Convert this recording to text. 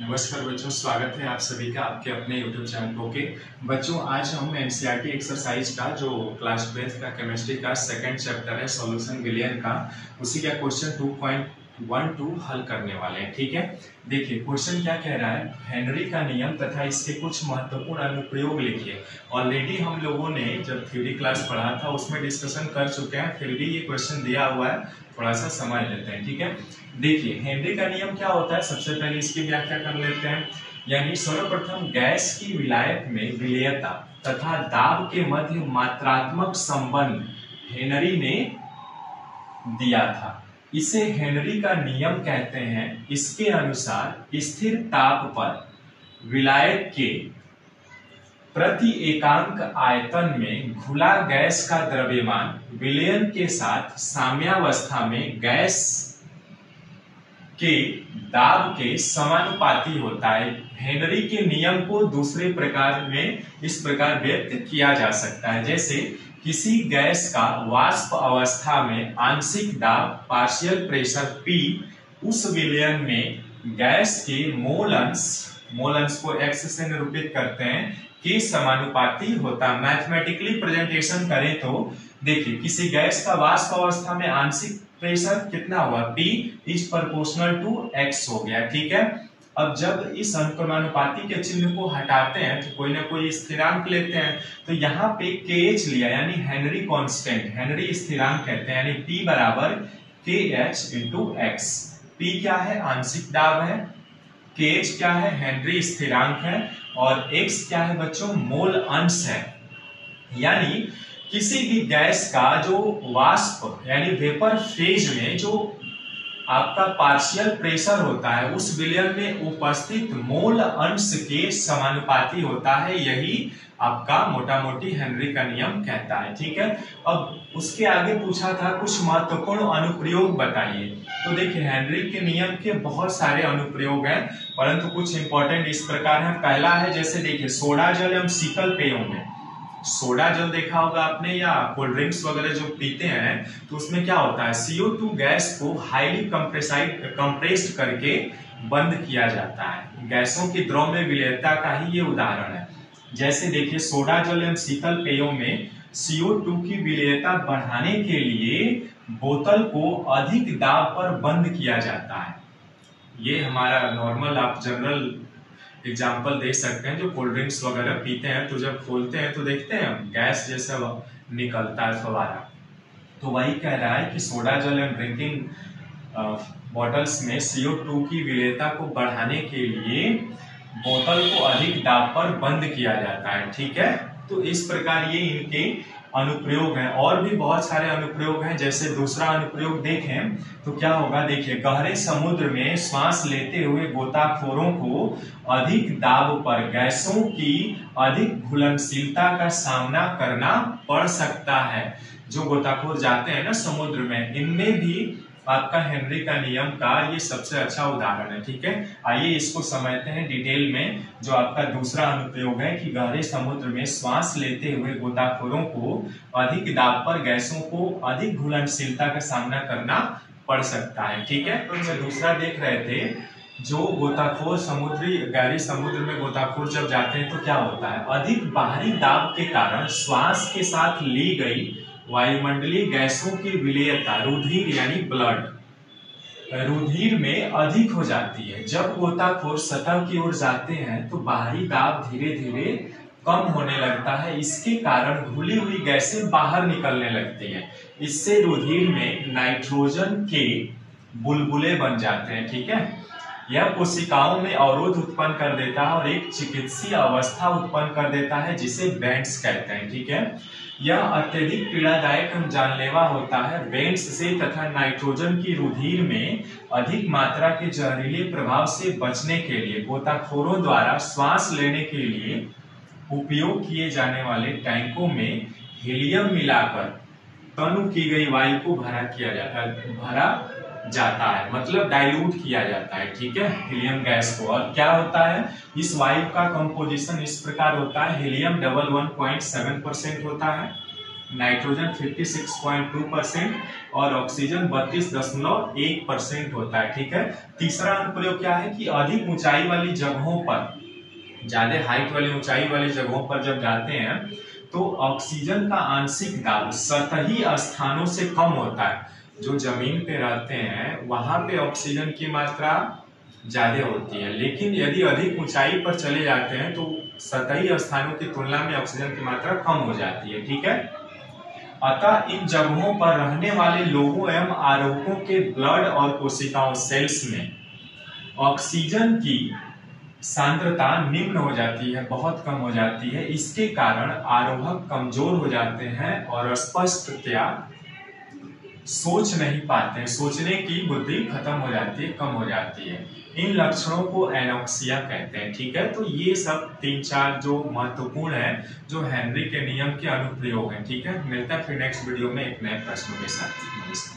नमस्कार बच्चों, स्वागत है आप सभी का आपके अपने YouTube चैनल ओके। बच्चों आज हम एनसीईआरटी एक्सरसाइज का जो क्लास 12 का केमिस्ट्री का सेकंड चैप्टर है सॉल्यूशन विलयन का, उसी का क्वेश्चन 2.12 हल करने वाले हैं। ठीक है, देखिए क्वेश्चन क्या कह रहा है। हेनरी का नियम तथा इसके कुछ महत्वपूर्ण अनुप्रयोग लिखिए। ऑलरेडी हम लोगों ने जब थ्योरी क्लास पढ़ा था उसमें डिस्कशन कर चुके हैं, फिर भी ये क्वेश्चन दिया हुआ है, थोड़ा सा समझ लेते हैं। ठीक है, देखिए हेनरी का नियम क्या होता है, सबसे पहले इसकी व्याख्या कर लेते हैं। यानी सर्वप्रथम गैस की विलायक में विलेयता तथा दाब के मध्य मात्रात्मक संबंध हेनरी ने दिया था, इसे हेनरी का नियम कहते हैं। इसके अनुसार स्थिर ताप पर विलायक के प्रति एकांक आयतन में घुला गैस का द्रव्यमान विलयन के साथ साम्यावस्था में गैस के दाब के समानुपाती होता है। हेनरी के नियम को दूसरे प्रकार में इस प्रकार व्यक्त किया जा सकता है, जैसे किसी गैस का वाष्प अवस्था में आंशिक दाब पार्शियल प्रेशर P उस विलयन में गैस के मोल अंश, मोल अंश को x से निरूपित करते हैं, के समानुपाती होता। मैथमेटिकली प्रेजेंटेशन करें तो देखिए किसी गैस का वाष्प अवस्था में आंशिक प्रेशर कितना हुआ, P is proportional to x हो गया। ठीक है, अब जब इस समानुपाती के चिन्ह को हटाते हैं तो कोई ना कोई स्थिरांक लेते हैं, तो यहाँ पे KH लिया यानी हेनरी कांस्टेंट, हेनरी स्थिरांक कहते हैं, यानी P बराबर KH इंटू एक्स। P क्या है, आंशिक दाब है, KH क्या है, हेनरी स्थिरांक है, और X क्या है बच्चों, मोल अंश है। यानी किसी भी गैस का जो वाष्प यानी वेपर फेज में जो आपका पार्शियल प्रेशर होता है उस विलयन में उपस्थित मोल अंश के समानुपाती होता है, यही आपका मोटा मोटी हेनरी का नियम कहता है। ठीक है, अब उसके आगे पूछा था कुछ महत्वपूर्ण अनुप्रयोग बताइए, तो देखिए हेनरी के नियम के बहुत सारे अनुप्रयोग हैं, परंतु कुछ इंपॉर्टेंट इस प्रकार हैं। पहला है, जैसे देखिए सोडा जल एवं शीतल पेयों में, सोडा जल देखा होगा आपने या कोल्ड ड्रिंक्स वगैरह जो पीते हैं, तो उसमें क्या होता है, CO2 गैस को हाईली कंप्रेस्ड करके बंद किया जाता है। गैसों की द्रव्य विलयता का ही ये उदाहरण है। जैसे देखिए सोडा जल एवं शीतल पेयों में CO2 की विलयता बढ़ाने के लिए बोतल को अधिक दाब पर बंद किया जाता है। ये हमारा नॉर्मल आप जनरल एग्जाम्पल दे सकते हैं, जो कोल्ड ड्रिंक्स वगैरह पीते हैं तो जब खोलते हैं तो देखते हैं गैस जैसा निकलता है फवारा, तो वही कह रहा है कि सोडा जल एंड ड्रिंकिंग बॉटल्स में CO2 की विलेयता को बढ़ाने के लिए बोतल को अधिक दाब पर बंद किया जाता है। ठीक है, तो इस प्रकार ये इनके अनुप्रयोग हैं। और भी बहुत सारे अनुप्रयोग हैं, जैसे दूसरा अनुप्रयोग देखें तो क्या होगा, देखिए गहरे समुद्र में श्वास लेते हुए गोताखोरों को अधिक दाब पर गैसों की अधिक घुलनशीलता का सामना करना पड़ सकता है। जो गोताखोर जाते हैं ना समुद्र में, इनमें भी आपका हेनरी का नियम का ये सबसे अच्छा उदाहरण है। ठीक है, आइए इसको समझते हैं डिटेल में। जो आपका दूसरा अनुप्रयोग है कि गहरे समुद्र में श्वास लेते हुए गोताखोरों को अधिक दाब पर गैसों को अधिक घुलनशीलता का सामना करना पड़ सकता है। ठीक है, तो हम दूसरा देख रहे थे, जो गोताखोर समुद्री गहरे समुद्र में गोताखोर जब जाते हैं तो क्या होता है, अधिक बाहरी दाब के कारण श्वास के साथ ली गई वायुमंडलीय गैसों की विलेयता रुधिर यानी ब्लड, रुधिर में अधिक हो जाती है। जब गोताखोर सतह की ओर जाते हैं तो बाहरी दाब धीरे धीरे कम होने लगता है, इसके कारण घुली हुई गैसें बाहर निकलने लगती हैं। इससे रुधिर में नाइट्रोजन के बुलबुले बन जाते हैं। ठीक है, यह कोशिकाओं में अवरोध उत्पन्न कर देता है और एक चिकित्सीय अवस्था उत्पन्न कर देता है जिसे बेंड्स कहते हैं। ठीक है, यह अत्यधिक पीड़ादायक एवं जानलेवा होता है। बेंड्स से तथा नाइट्रोजन की रुधिर में अधिक मात्रा के जहरीले प्रभाव से बचने के लिए गोताखोरों द्वारा श्वास लेने के लिए उपयोग किए जाने वाले टैंकों में हीलियम मिलाकर तनु की गई वायु को भरा जाता है, मतलब डाइल्यूट किया जाता है। ठीक है, हीलियम गैस को, और क्या होता है, इस वायु का कंपोजिशन इस प्रकार होता है, हीलियम 11.7% होता है, नाइट्रोजन 56.2% और ऑक्सीजन 32.1% होता है। ठीक है, तीसरा अनुप्रयोग क्या है कि अधिक ऊंचाई वाली जगहों पर, ज्यादा हाइट वाली ऊंचाई वाली जगहों पर जब जाते हैं तो ऑक्सीजन का आंशिक दाब सतही स्थानों से कम होता है। जो जमीन पे रहते हैं वहां पे ऑक्सीजन की मात्रा ज्यादा होती है, लेकिन यदि अधिक ऊंचाई पर चले जाते हैं तो सतही स्थानों की तुलना में ऑक्सीजन की मात्रा कम हो जाती है। ठीक है, अतः इन जगहों पर रहने वाले लोगों एवं आरोग्यों के ब्लड और कोशिकाओं सेल्स में ऑक्सीजन की सांद्रता निम्न हो जाती है, बहुत कम हो जाती है। इसके कारण आरोहक कमजोर हो जाते हैं और स्पष्टतया सोच नहीं पाते हैं, सोचने की बुद्धि खत्म हो जाती है, कम हो जाती है। इन लक्षणों को एनोक्सिया कहते हैं। ठीक है, तो ये सब 3-4 जो महत्वपूर्ण है जो हेनरी के नियम के अनुप्रयोग हैं। ठीक है, मिलता है फिर नेक्स्ट वीडियो में एक नए प्रश्न के साथ।